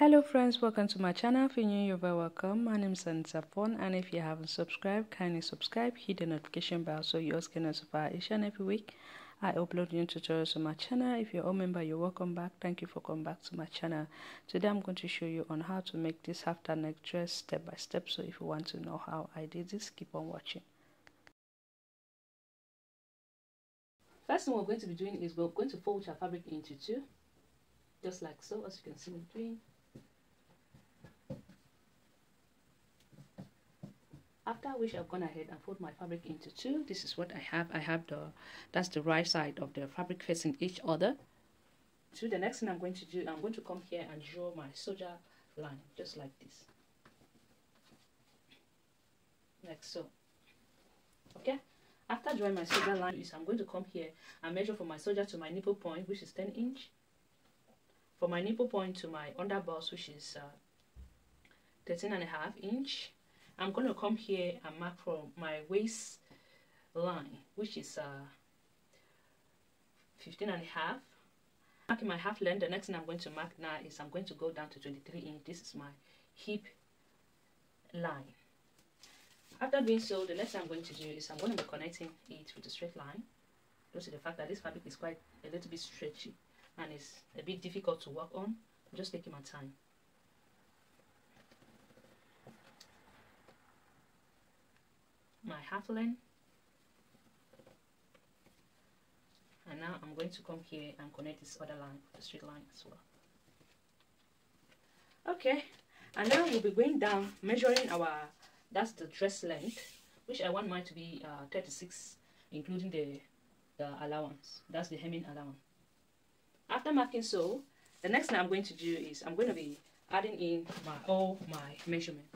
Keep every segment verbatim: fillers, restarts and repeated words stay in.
Hello friends, welcome to my channel. If you're new, you're very welcome. My name is Anita Phon, and if you haven't subscribed, kindly subscribe, hit the notification bell so you always get notified each and every week. I upload new tutorials on my channel. If you're a member, you're welcome back. Thank you for coming back to my channel. Today I'm going to show you on how to make this halter neck dress step by step. So if you want to know how I did this, keep on watching. First thing we're going to be doing is we're going to fold our fabric into two, just like so, as you can see me doing. After which I've gone ahead and fold my fabric into two. This is what I have. I have the, that's the right side of the fabric facing each other. So the next thing I'm going to do, I'm going to come here and draw my soldier line, just like this. Like so. Okay? After drawing my soldier line, I'm going to come here and measure from my soldier to my nipple point, which is ten inch. From my nipple point to my under bust, which is uh, thirteen and a half inch. I'm going to come here and mark from my waist line, which is uh, fifteen and a half. Marking my half length, the next thing I'm going to mark now is I'm going to go down to twenty-three inch. This is my hip line. After doing so, the next thing I'm going to do is I'm going to be connecting it with a straight line, due to the fact that this fabric is quite a little bit stretchy and it's a bit difficult to work on. I'm just taking my time. My half length, and now I'm going to come here and connect this other line with the straight line as well. Okay, and now we'll be going down, measuring our, that's the dress length, which I want mine to be uh, thirty-six, including the, the allowance, that's the hemming allowance. After marking so, the next thing I'm going to do is I'm going to be adding in my all my measurement.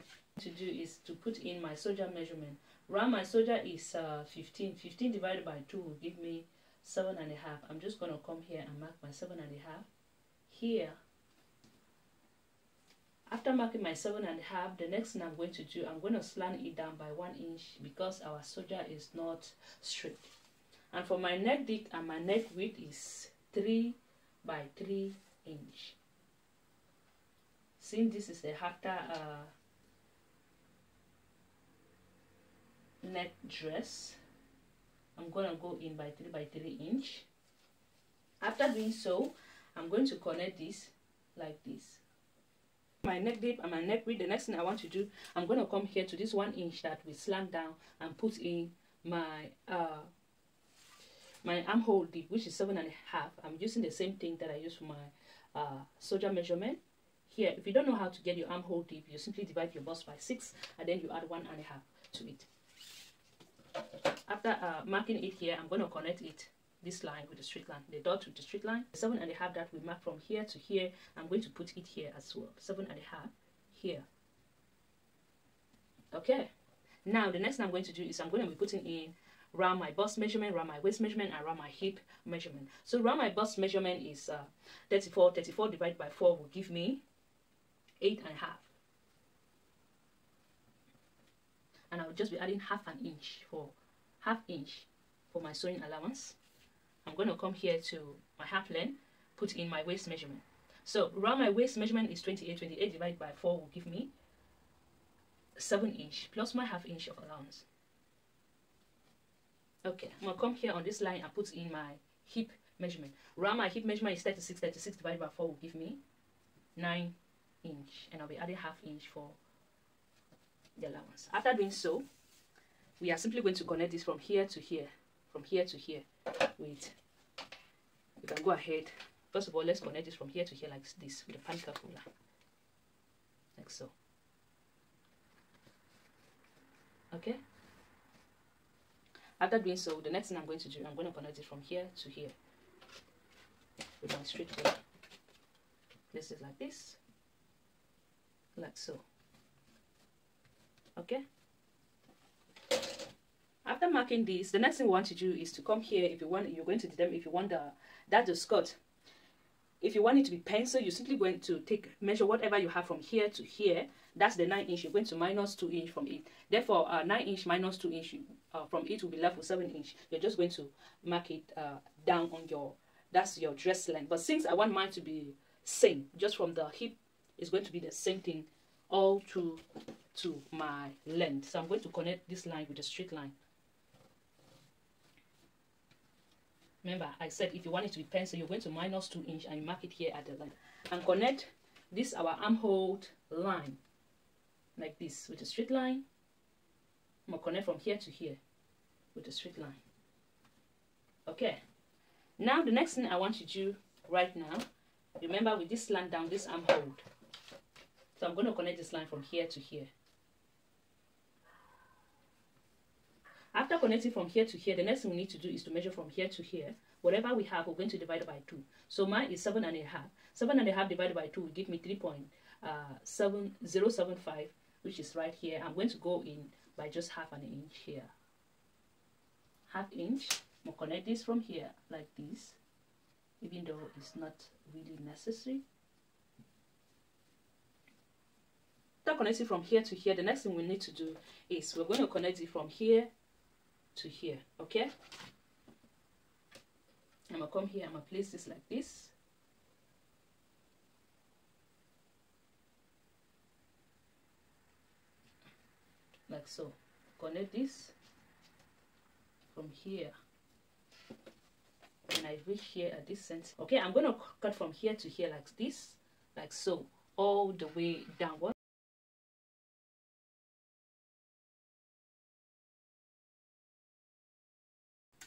To do is to put in my soldier measurement. Round my soldier is uh, fifteen. fifteen divided by two will give me seven and a half. I'm just gonna come here and mark my seven and a half here. After marking my seven and a half, the next thing I'm going to do, I'm gonna slant it down by one inch because our soldier is not straight. And for my neck depth and my neck width is three by three inch. Since this is a halter uh, neck dress, I'm gonna go in by three by three inch. After doing so, I'm going to connect this like this. My neck dip and my neck width. The next thing I want to do, I'm gonna come here to this one inch that we slant down and put in my uh my armhole dip, which is seven and a half. I'm using the same thing that I use for my uh soldier measurement. Here, if you don't know how to get your armhole dip, you simply divide your bust by six and then you add one and a half to it. After uh, marking it here, I'm going to connect it, this line with the straight line, the dot with the straight line. The seven and a half that we mark from here to here, I'm going to put it here as well. Seven and a half here. Okay. Now the next thing I'm going to do is I'm going to be putting in round my bust measurement, round my waist measurement, and round my hip measurement. So round my bust measurement is uh, thirty-four. thirty-four divided by four will give me eight and a half. And I'll just be adding half an inch for half inch for my sewing allowance. I'm going to come here to my half length, put in my waist measurement. So round my waist measurement is twenty-eight. twenty-eight divided by four will give me seven inch plus my half inch of allowance. Okay, I'm going to come here on this line and put in my hip measurement. Round my hip measurement is thirty-six. thirty-six divided by four will give me nine inch, and I'll be adding half inch for the allowance. After doing so, we are simply going to connect this from here to here, from here to here. With, you can go ahead. First of all, let's connect this from here to here like this with a panicle ruler, like so. Okay. After doing so, the next thing I'm going to do, I'm going to connect it from here to here with my straight ruler. Place it like this, like so. Okay. After marking this, the next thing we want to do is to come here. If you want, you're going to determine if you want the that's the skirt. If you want it to be pencil, you're simply going to take measure whatever you have from here to here. That's the nine inch. You're going to minus two inch from it. Therefore, uh, nine inch minus two inch uh, from it will be left with seven inch. You're just going to mark it uh, down on your, that's your dress length. But since I want mine to be same, just from the hip is going to be the same thing all through to my length. So I'm going to connect this line with a straight line. Remember, I said if you want it to be pencil, you're going to minus two inch and you mark it here at the line. And connect this, our armhole line, like this, with a straight line. I'm going to connect from here to here with a straight line. Okay. Now, the next thing I want you to do right now, remember with this line down, this armhole. So I'm going to connect this line from here to here. After connecting from here to here, the next thing we need to do is to measure from here to here. Whatever we have, we're going to divide by two. So mine is seven and a half. Seven and a half divided by two will give me three point seven zero seven five, which is right here. I'm going to go in by just half an inch here. Half inch. We'll connect this from here like this, even though it's not really necessary. After connecting from here to here, the next thing we need to do is we're going to connect it from here to here, okay? I'm going to come here, I'm going to place this like this. Like so. Connect this from here. And I reach here at this center. Okay, I'm going to cut from here to here like this, like so, all the way downward.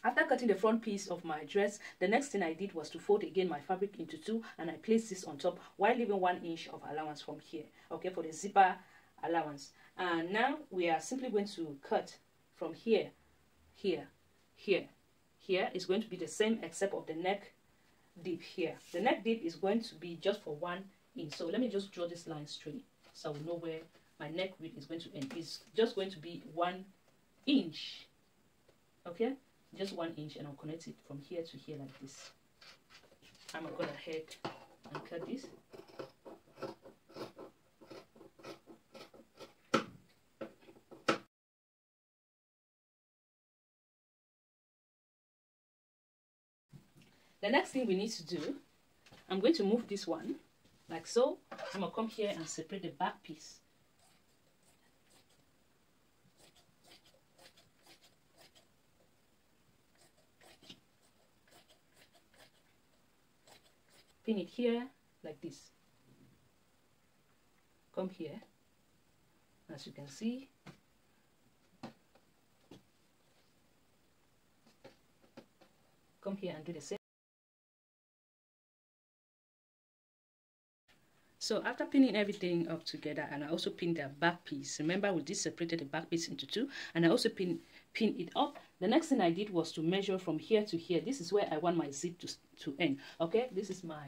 After cutting the front piece of my dress, the next thing I did was to fold again my fabric into two, and I placed this on top while leaving one inch of allowance from here, okay, for the zipper allowance. And now we are simply going to cut from here, here, here, here. It's going to be the same except of the neck dip here. The neck dip is going to be just for one inch. So let me just draw this line straight so I will know where my neck width is going to end. It's just going to be one inch, okay? Just one inch, and I'll connect it from here to here like this. I'm going to go ahead and cut this. The next thing we need to do, I'm going to move this one like so. I'm going to come here and separate the back piece. Pin it here like this. Come here, as you can see. Come here and do the same. So after pinning everything up together, and I also pinned the back piece. Remember, we just separated the back piece into two, and I also pin pin it up. The next thing I did was to measure from here to here. This is where I want my zip to, to end, okay? This is my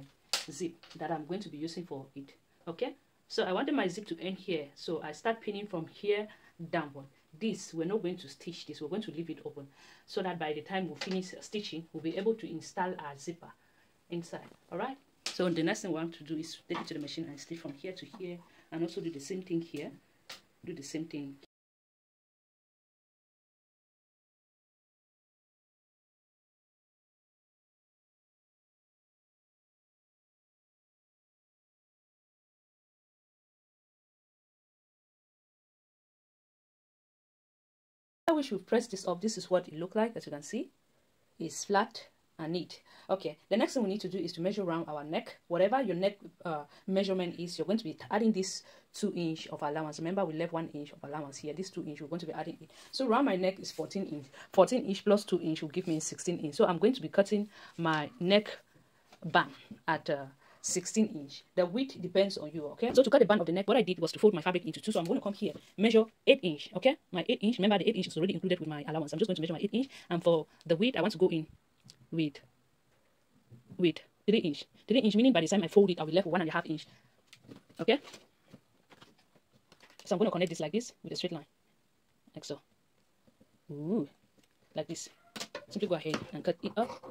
zip that I'm going to be using for it, okay? So I wanted my zip to end here, so I start pinning from here downward. This, we're not going to stitch this, we're going to leave it open, so that by the time we finish stitching, we'll be able to install our zipper inside, all right? So the next thing we want to do is take it to the machine and stitch from here to here, and also do the same thing here, do the same thing here. We should press this up. This is what it looks like. As you can see, it's flat and neat. Okay, the next thing we need to do is to measure around our neck. Whatever your neck uh, measurement is, you're going to be adding this two inch of allowance. Remember, we left one inch of allowance here. This two inch, we're going to be adding it. So around my neck is fourteen inch. fourteen inch plus two inch will give me sixteen inch. So I'm going to be cutting my neck band at uh, sixteen inch. The width depends on you, okay? So to cut the band of the neck, what I did was to fold my fabric into two. So I'm going to come here, measure eight inch, okay? My eight inch, remember the eight inch is already included with my allowance. I'm just going to measure my eight inch, and for the width, I want to go in with with three inch. Three inch meaning by the time I fold it, I'll be left with one and a half inch, okay? So I'm going to connect this like this with a straight line, like so. Ooh, like this. Simply go ahead and cut it up.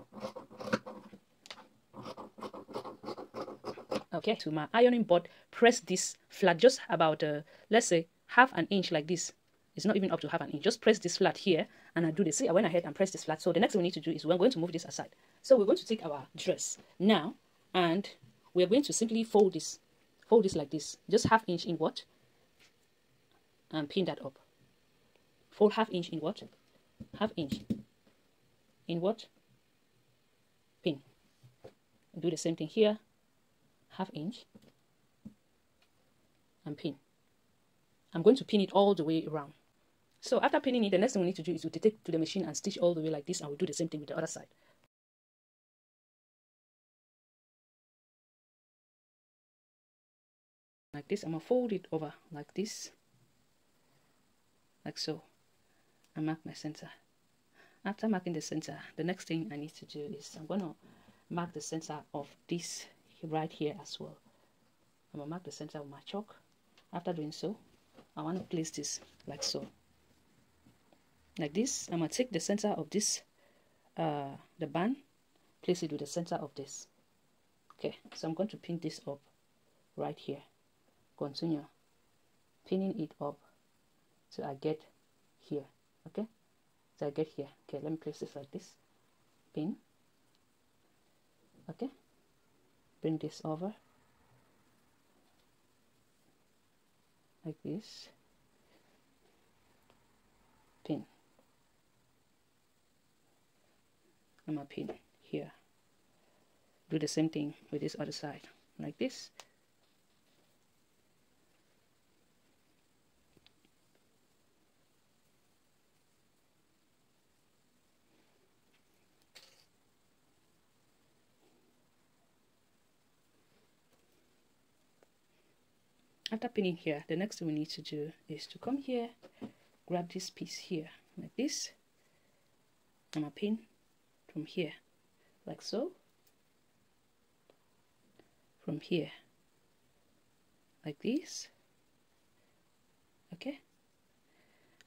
Okay, to my ironing board, press this flat, just about, uh, let's say, half an inch like this. It's not even up to half an inch. Just press this flat here, and I do this. See, I went ahead and pressed this flat. So the next thing we need to do is we're going to move this aside. So we're going to take our dress now, and we're going to simply fold this fold this like this, just half inch in what, and pin that up. Fold half inch in what, half inch in what, pin. Do the same thing here, half inch and pin. I'm going to pin it all the way around. So after pinning it, the next thing we need to do is to take to the machine and stitch all the way like this, and we'll do the same thing with the other side. Like this, I'm going to fold it over like this, like so, and mark my center. After marking the center, the next thing I need to do is I'm going to mark the center of this right here as well. I'm going to mark the center with my chalk. After doing so, I want to place this like so, like this. I'm going to take the center of this, uh, the band, place it with the center of this. Okay, so I'm going to pin this up right here. Continue pinning it up so I get here. Okay, so I get here. Okay, let me place this like this. Pin. Okay, bring this over like this. Pin. I'm gonna pin here. Do the same thing with this other side, like this. After pinning here, the next thing we need to do is to come here, grab this piece here like this. I'm gonna pin from here like so, from here like this. Okay,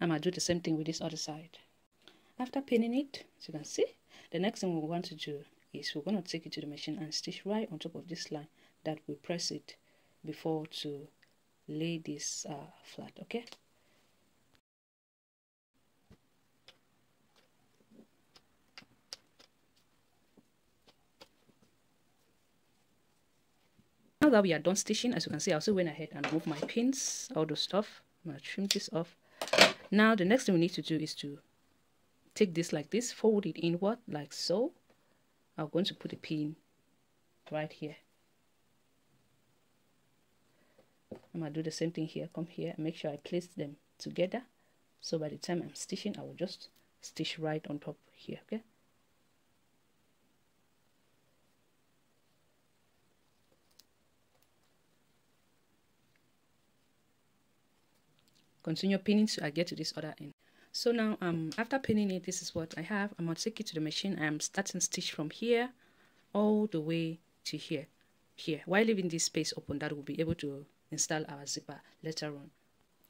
I'm gonna do the same thing with this other side. After pinning it, as you can see, the next thing we want to do is we're going to take it to the machine and stitch right on top of this line that we press it before to lay this uh, flat. Okay, now that we are done stitching, as you can see, I also went ahead and moved my pins, all those stuff. I'm gonna trim this off. Now the next thing we need to do is to take this like this, fold it inward like so. I'm going to put a pin right here. I'm going to do the same thing here. Come here and make sure I place them together, so by the time I'm stitching, I will just stitch right on top here. Okay, continue pinning so I get to this other end. So now um after pinning it, this is what I have. I'm going to take it to the machine. I'm starting stitch from here all the way to here here while leaving this space open that we'll be able to install our zipper later on.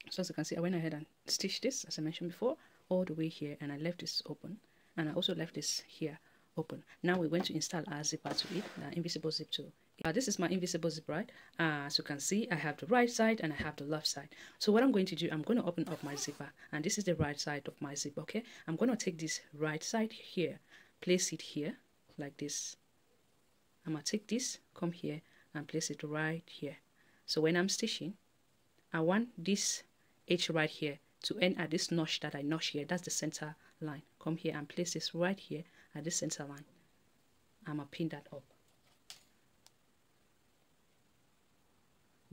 So as you can see, I went ahead and stitched this, as I mentioned before, all the way here, and I left this open, and I also left this here open. Now we're going to install our zipper to it, the invisible zip to it. Uh, this is my invisible zip, right? Uh, as you can see, I have the right side and I have the left side. So what I'm going to do, I'm going to open up my zipper, and this is the right side of my zip. Okay, I'm going to take this right side here, place it here like this. I'm going to take this, come here and place it right here. So when I'm stitching, I want this edge right here to end at this notch that I notch here. That's the center line. Come here and place this right here at this center line. I'm going to pin that up.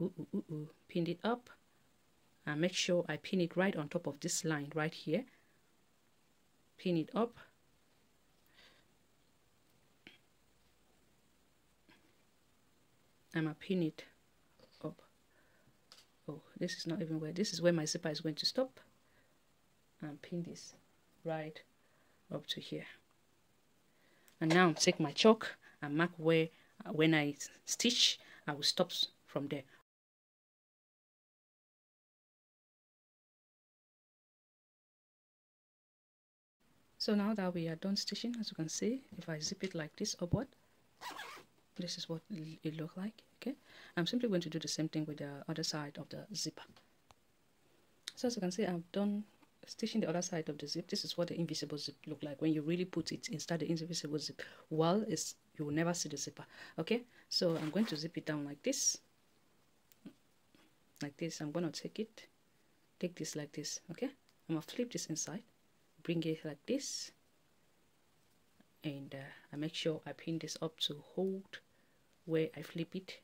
Ooh, ooh, ooh, ooh. Pin it up, and make sure I pin it right on top of this line right here. Pin it up. I'm going to pin it. Oh, this is not even where, this is where my zipper is going to stop, and pin this right up to here. And now take my chalk and mark where, uh, when I stitch, I will stop from there. So now that we are done stitching, as you can see, if I zip it like this upward, this is what it looks like. Okay, I'm simply going to do the same thing with the other side of the zipper. So as you can see, I've done stitching the other side of the zip. This is what the invisible zip look like when you really put it inside the invisible zip. Well, it's, you will never see the zipper. Okay, so I'm going to zip it down like this, like this. I'm gonna take it, take this like this. Okay, I'm gonna flip this inside, bring it like this, and uh, I make sure I pin this up to hold where I flip it.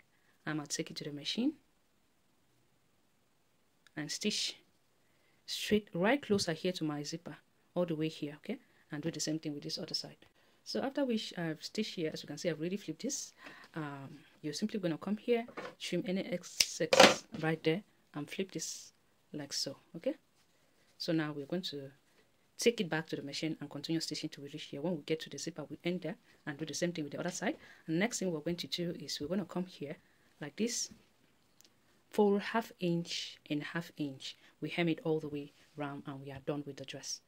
I'm gonna take it to the machine and stitch straight right closer here to my zipper, all the way here. Okay, and do the same thing with this other side. So after which I've stitched here, as you can see, I've really flipped this. Um, you're simply going to come here, trim any excess right there, and flip this like so. Okay, so now we're going to take it back to the machine and continue stitching till we reach here. When we get to the zipper, we end there and do the same thing with the other side. And next thing we're going to do is we're going to come here like this, fold half inch and half inch. We hem it all the way round, and we are done with the dress.